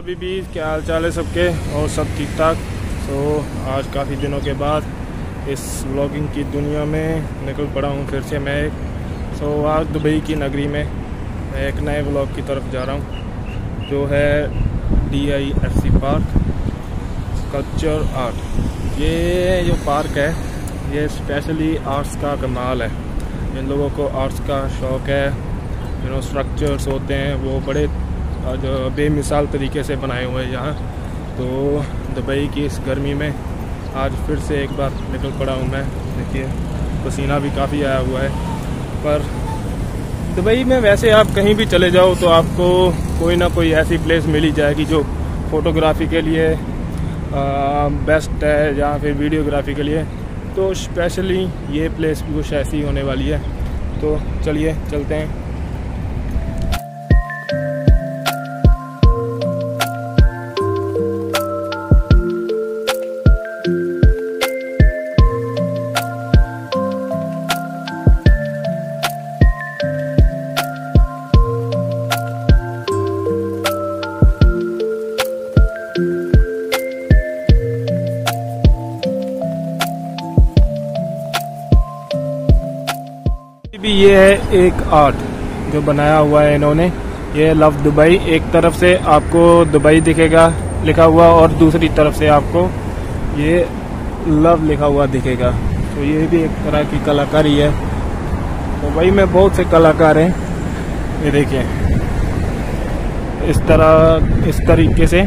Hello बीबी, क्या हाल चाल है सबके? और सब ठीक ठाक। तो आज काफ़ी दिनों के बाद इस व्लॉगिंग की दुनिया में निकल पड़ा हूँ फिर से मैं। आज दुबई की नगरी में मैं एक नए व्लॉग की तरफ जा रहा हूँ जो है DIFC पार्क स्कल्पचर आर्ट। ये जो पार्क है ये स्पेशली आर्ट्स का कमाल है। जिन लोगों को आर्ट्स का शौक़ है, जो स्ट्रक्चर्स होते हैं वो बड़े जो बेमिसाल तरीके से बनाए हुए हैं यहाँ। तो दुबई की इस गर्मी में आज फिर से एक बार निकल पड़ा हूँ मैं। देखिए पसीना भी काफ़ी आया हुआ है। पर दुबई में वैसे आप कहीं भी चले जाओ तो आपको कोई ना कोई ऐसी प्लेस मिली जाएगी जो फ़ोटोग्राफी के लिए बेस्ट है या फिर वीडियोग्राफी के लिए। तो स्पेशली ये प्लेस भी कुछ ऐसी होने वाली है। तो चलिए चलते हैं। ये है एक आर्ट जो बनाया हुआ है इन्होंने। ये लव दुबई, एक तरफ से आपको दुबई दिखेगा लिखा हुआ और दूसरी तरफ से आपको ये लव लिखा हुआ दिखेगा। तो ये भी एक तरह की कलाकारी है। दुबई में बहुत से कलाकार हैं। ये देखिए इस तरीके से।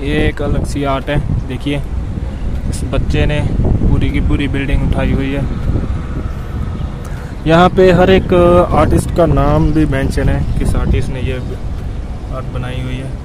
ये एक अलग सी आर्ट है। देखिए इस बच्चे ने पूरी की पूरी बिल्डिंग उठाई हुई है। यहाँ पे हर एक आर्टिस्ट का नाम भी मेंशन है, किस आर्टिस्ट ने ये आर्ट बनाई हुई है।